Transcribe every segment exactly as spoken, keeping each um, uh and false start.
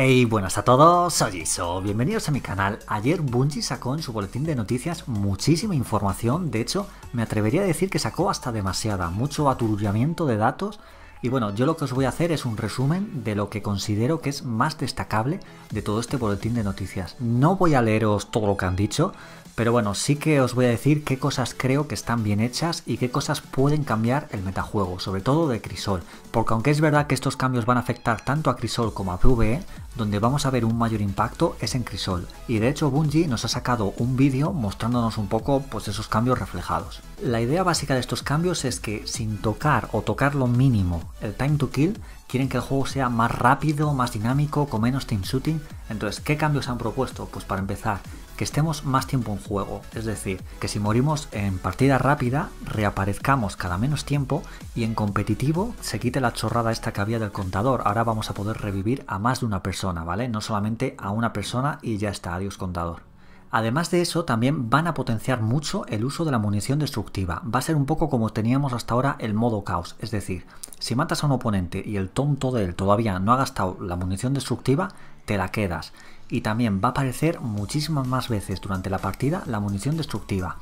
Hey, buenas a todos, soy Iso, bienvenidos a mi canal. Ayer Bungie sacó en su boletín de noticias muchísima información, de hecho me atrevería a decir que sacó hasta demasiada, mucho aturullamiento de datos. Y bueno, yo lo que os voy a hacer es un resumen de lo que considero que es más destacable de todo este boletín de noticias. No voy a leeros todo lo que han dicho, pero bueno, sí que os voy a decir qué cosas creo que están bien hechas y qué cosas pueden cambiar el metajuego, sobre todo de Crisol. Porque aunque es verdad que estos cambios van a afectar tanto a Crisol como a P V E, donde vamos a ver un mayor impacto es en Crisol. Y de hecho Bungie nos ha sacado un vídeo mostrándonos un poco pues, esos cambios reflejados. La idea básica de estos cambios es que sin tocar o tocar lo mínimo el time to kill, quieren que el juego sea más rápido, más dinámico, con menos team shooting. Entonces, ¿qué cambios han propuesto? Pues para empezar, que estemos más tiempo en juego, es decir, que si morimos en partida rápida, reaparezcamos cada menos tiempo y en competitivo se quite la chorrada esta que había del contador. Ahora vamos a poder revivir a más de una persona, ¿vale? No solamente a una persona y ya está, adiós contador. Además de eso, también van a potenciar mucho el uso de la munición destructiva. Va a ser un poco como teníamos hasta ahora el modo caos, es decir, si matas a un oponente y el tonto de él todavía no ha gastado la munición destructiva, te la quedas. Y también va a aparecer muchísimas más veces durante la partida la munición destructiva.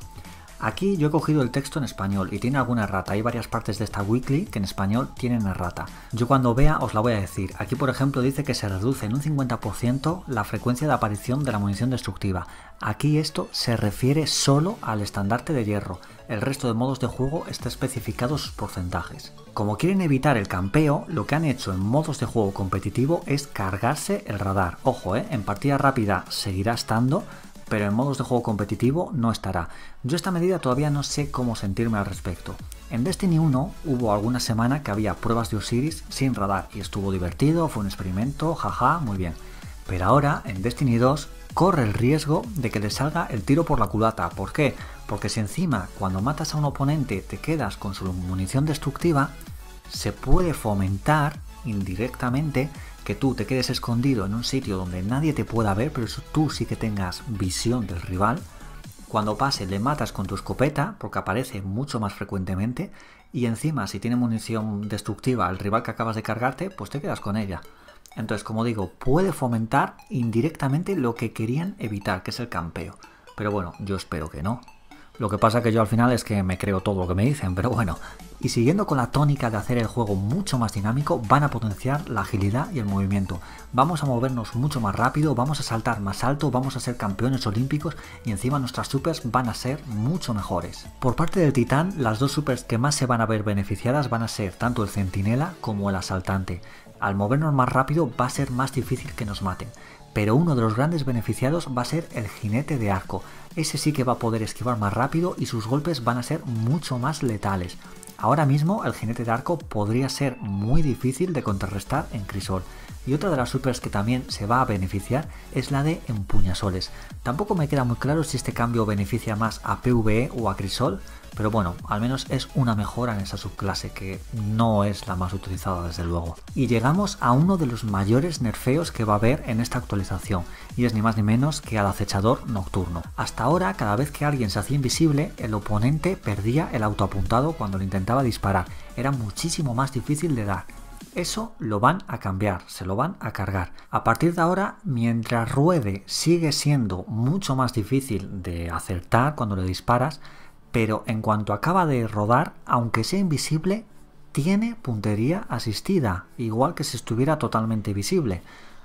Aquí yo he cogido el texto en español y tiene alguna errata. Hay varias partes de esta weekly que en español tienen errata. Yo cuando vea os la voy a decir. Aquí por ejemplo dice que se reduce en un cincuenta por ciento la frecuencia de aparición de la munición destructiva. Aquí esto se refiere solo al estandarte de hierro. El resto de modos de juego está especificado sus porcentajes. Como quieren evitar el campeo, lo que han hecho en modos de juego competitivo es cargarse el radar. Ojo, ¿eh? En partida rápida seguirá estando, pero en modos de juego competitivo no estará. Yo esta medida todavía no sé cómo sentirme al respecto. En Destiny uno hubo alguna semana que había pruebas de Osiris sin radar y estuvo divertido, fue un experimento, jaja, muy bien. Pero ahora en Destiny dos corre el riesgo de que le salga el tiro por la culata. ¿Por qué? Porque si encima cuando matas a un oponente te quedas con su munición destructiva, se puede fomentar indirectamente que tú te quedes escondido en un sitio donde nadie te pueda ver, pero tú sí que tengas visión del rival. Cuando pase le matas con tu escopeta, porque aparece mucho más frecuentemente, y encima si tiene munición destructiva el rival que acabas de cargarte, pues te quedas con ella. Entonces, como digo, puede fomentar indirectamente lo que querían evitar, que es el campeo. Pero bueno, yo espero que no. Lo que pasa que yo al final es que me creo todo lo que me dicen, pero bueno. Y siguiendo con la tónica de hacer el juego mucho más dinámico, van a potenciar la agilidad y el movimiento. Vamos a movernos mucho más rápido, vamos a saltar más alto, vamos a ser campeones olímpicos y encima nuestras supers van a ser mucho mejores. Por parte del titán, las dos supers que más se van a ver beneficiadas van a ser tanto el centinela como el asaltante. Al movernos más rápido va a ser más difícil que nos maten. Pero uno de los grandes beneficiados va a ser el jinete de arco. Ese sí que va a poder esquivar más rápido y sus golpes van a ser mucho más letales. Ahora mismo el jinete de arco podría ser muy difícil de contrarrestar en Crisol. Y otra de las supers que también se va a beneficiar es la de empuñasoles. Tampoco me queda muy claro si este cambio beneficia más a P V E o a Crisol, pero bueno, al menos es una mejora en esa subclase que no es la más utilizada desde luego. Y llegamos a uno de los mayores nerfeos que va a haber en esta actualización, y es ni más ni menos que al acechador nocturno. Hasta ahora, cada vez que alguien se hacía invisible, el oponente perdía el autoapuntado cuando le intentaba disparar. Era muchísimo más difícil de dar. Eso lo van a cambiar, se lo van a cargar. A partir de ahora, mientras ruede sigue siendo mucho más difícil de acertar cuando le disparas, pero en cuanto acaba de rodar, aunque sea invisible, tiene puntería asistida, igual que si estuviera totalmente visible.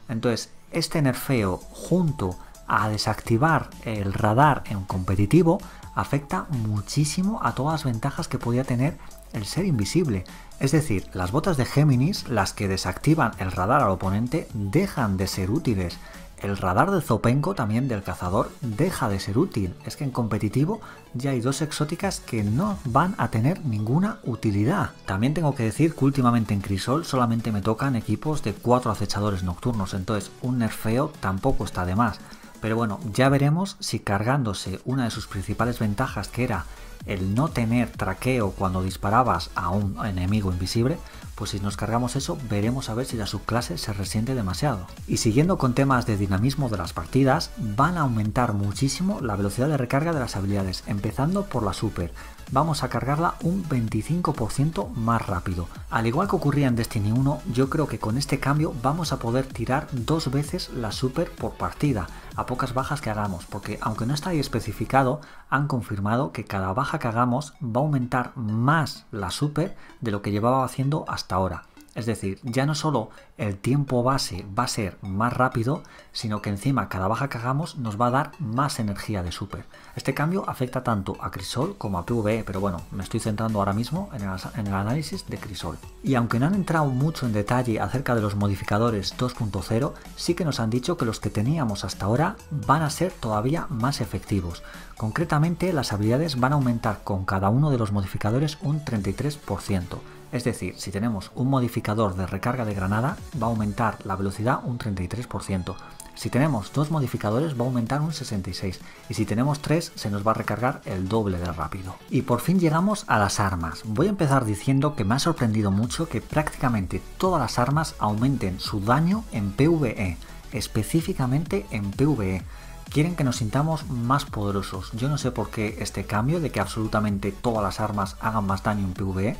Entonces, este nerfeo junto a desactivar el radar en competitivo afecta muchísimo a todas las ventajas que podía tener el ser invisible. Es decir, las botas de Géminis, las que desactivan el radar al oponente, dejan de ser útiles. El radar del Zopenco, también del cazador, deja de ser útil. Es que en competitivo ya hay dos exóticas que no van a tener ninguna utilidad. También tengo que decir que últimamente en Crisol solamente me tocan equipos de cuatro acechadores nocturnos, entonces un nerfeo tampoco está de más. Pero bueno, ya veremos si cargándose una de sus principales ventajas, que era el no tener traqueo cuando disparabas a un enemigo invisible, pues si nos cargamos eso veremos a ver si la subclase se resiente demasiado. Y siguiendo con temas de dinamismo de las partidas, van a aumentar muchísimo la velocidad de recarga de las habilidades, empezando por la super. Vamos a cargarla un veinticinco por ciento más rápido. Al igual que ocurría en Destiny uno, yo creo que con este cambio vamos a poder tirar dos veces la super por partida, a pocas bajas que hagamos, porque aunque no está ahí especificado, han confirmado que cada baja que hagamos va a aumentar más la super de lo que llevaba haciendo hasta ahora. Es decir, ya no solo el tiempo base va a ser más rápido, sino que encima cada baja que hagamos nos va a dar más energía de super. Este cambio afecta tanto a Crisol como a P V E, pero bueno, me estoy centrando ahora mismo en el, en el análisis de Crisol. Y aunque no han entrado mucho en detalle acerca de los modificadores dos punto cero, sí que nos han dicho que los que teníamos hasta ahora van a ser todavía más efectivos. Concretamente, las habilidades van a aumentar con cada uno de los modificadores un treinta y tres por ciento. Es decir, si tenemos un modificador de recarga de granada, va a aumentar la velocidad un treinta y tres por ciento. Si tenemos dos modificadores, va a aumentar un sesenta y seis por ciento. Y si tenemos tres, se nos va a recargar el doble de rápido. Y por fin llegamos a las armas. Voy a empezar diciendo que me ha sorprendido mucho que prácticamente todas las armas aumenten su daño en P V E, específicamente en P V E. Quieren que nos sintamos más poderosos. Yo no sé por qué este cambio de que absolutamente todas las armas hagan más daño en P V E,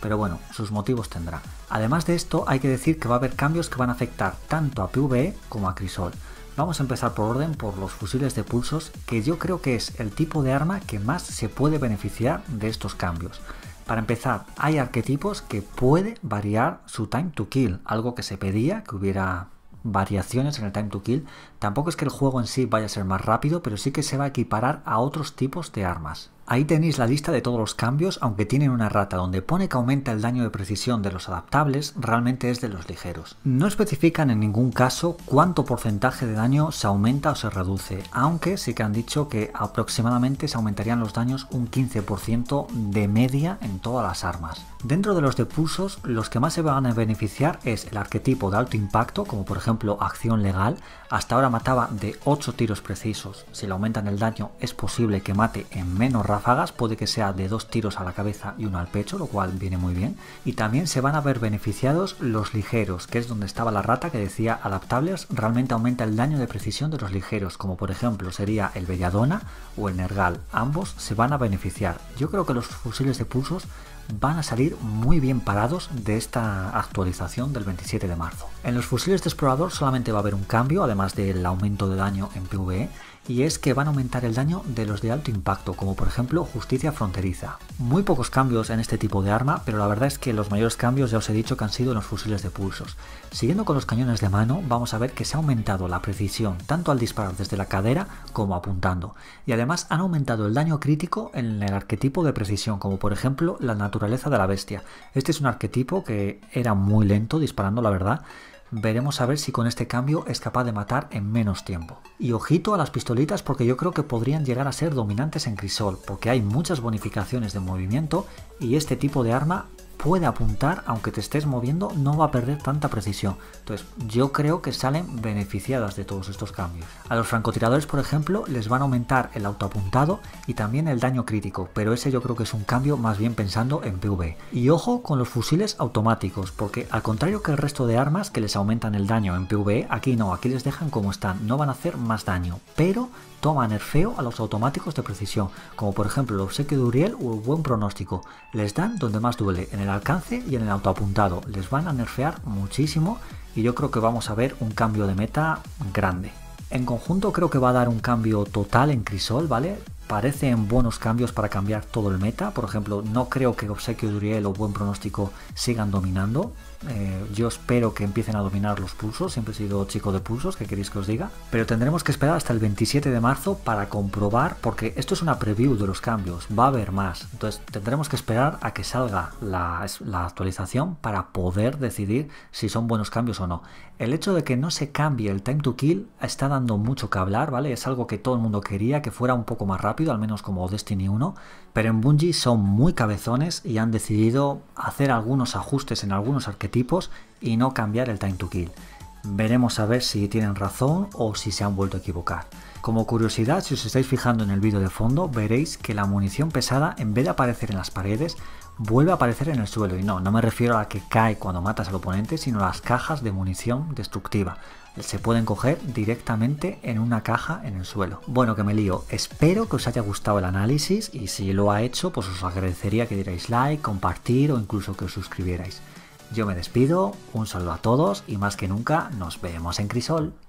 pero bueno, sus motivos tendrá. Además de esto, hay que decir que va a haber cambios que van a afectar tanto a P V E como a Crisol. Vamos a empezar por orden por los fusiles de pulsos, que yo creo que es el tipo de arma que más se puede beneficiar de estos cambios. Para empezar, hay arquetipos que puede variar su time to kill, algo que se pedía que hubiera variaciones en el time to kill. Tampoco es que el juego en sí vaya a ser más rápido, pero sí que se va a equiparar a otros tipos de armas. Ahí tenéis la lista de todos los cambios, aunque tienen una errata donde pone que aumenta el daño de precisión de los adaptables, realmente es de los ligeros. No especifican en ningún caso cuánto porcentaje de daño se aumenta o se reduce, aunque sí que han dicho que aproximadamente se aumentarían los daños un quince por ciento de media en todas las armas. Dentro de los de pulsos, los que más se van a beneficiar es el arquetipo de alto impacto, como por ejemplo Acción Legal. Hasta ahora mataba de ocho tiros precisos, si le aumentan el daño es posible que mate en menos rápido. Ráfagas, puede que sea de dos tiros a la cabeza y uno al pecho, lo cual viene muy bien. Y también se van a ver beneficiados los ligeros, que es donde estaba la rata que decía adaptables, realmente aumenta el daño de precisión de los ligeros, como por ejemplo sería el Belladona o el Nergal. Ambos se van a beneficiar. Yo creo que los fusiles de pulsos van a salir muy bien parados de esta actualización del veintisiete de marzo. En los fusiles de explorador solamente va a haber un cambio, además del aumento de daño en P V E, y es que van a aumentar el daño de los de alto impacto, como por ejemplo Justicia Fronteriza. Muy pocos cambios en este tipo de arma, pero la verdad es que los mayores cambios ya os he dicho que han sido en los fusiles de pulsos. Siguiendo con los cañones de mano, vamos a ver que se ha aumentado la precisión tanto al disparar desde la cadera como apuntando, y además han aumentado el daño crítico en el arquetipo de precisión, como por ejemplo la Naturaleza de la Bestia. Este es un arquetipo que era muy lento disparando, la verdad. Veremos a ver si con este cambio es capaz de matar en menos tiempo. Y ojito a las pistolitas, porque yo creo que podrían llegar a ser dominantes en Crisol, porque hay muchas bonificaciones de movimiento y este tipo de arma puede apuntar, aunque te estés moviendo no va a perder tanta precisión. Entonces yo creo que salen beneficiadas de todos estos cambios. A los francotiradores, por ejemplo, les van a aumentar el autoapuntado y también el daño crítico, pero ese yo creo que es un cambio más bien pensando en P V E. Y ojo con los fusiles automáticos, porque al contrario que el resto de armas que les aumentan el daño en P V E, aquí no, aquí les dejan como están, no van a hacer más daño, pero toma nerfeo a los automáticos de precisión, como por ejemplo el Obsequio de Uriel o el Buen Pronóstico. Les dan donde más duele, en el alcance y en el autoapuntado. Les van a nerfear muchísimo y yo creo que vamos a ver un cambio de meta grande. En conjunto creo que va a dar un cambio total en Crisol, ¿vale? Parecen buenos cambios para cambiar todo el meta. Por ejemplo, no creo que Obsequio de Uriel o Buen Pronóstico sigan dominando. Eh, yo espero que empiecen a dominar los pulsos, siempre he sido chico de pulsos, ¿qué queréis que os diga? Pero tendremos que esperar hasta el veintisiete de marzo para comprobar, porque esto es una preview de los cambios, va a haber más. Entonces tendremos que esperar a que salga la, la actualización para poder decidir si son buenos cambios o no. El hecho de que no se cambie el time to kill está dando mucho que hablar, ¿vale? Es algo que todo el mundo quería, que fuera un poco más rápido, al menos como Destiny uno, pero en Bungie son muy cabezones y han decidido hacer algunos ajustes en algunos arquetipos tipos y no cambiar el time to kill. Veremos a ver si tienen razón o si se han vuelto a equivocar. Como curiosidad, si os estáis fijando en el vídeo de fondo, veréis que la munición pesada, en vez de aparecer en las paredes, vuelve a aparecer en el suelo, y no, no me refiero a que cae cuando matas al oponente, sino a las cajas de munición destructiva. Se pueden coger directamente en una caja en el suelo. Bueno, que me lío. Espero que os haya gustado el análisis, y si lo ha hecho, pues os agradecería que dierais like, compartir o incluso que os suscribierais. Yo me despido, un saludo a todos y más que nunca nos vemos en Crisol.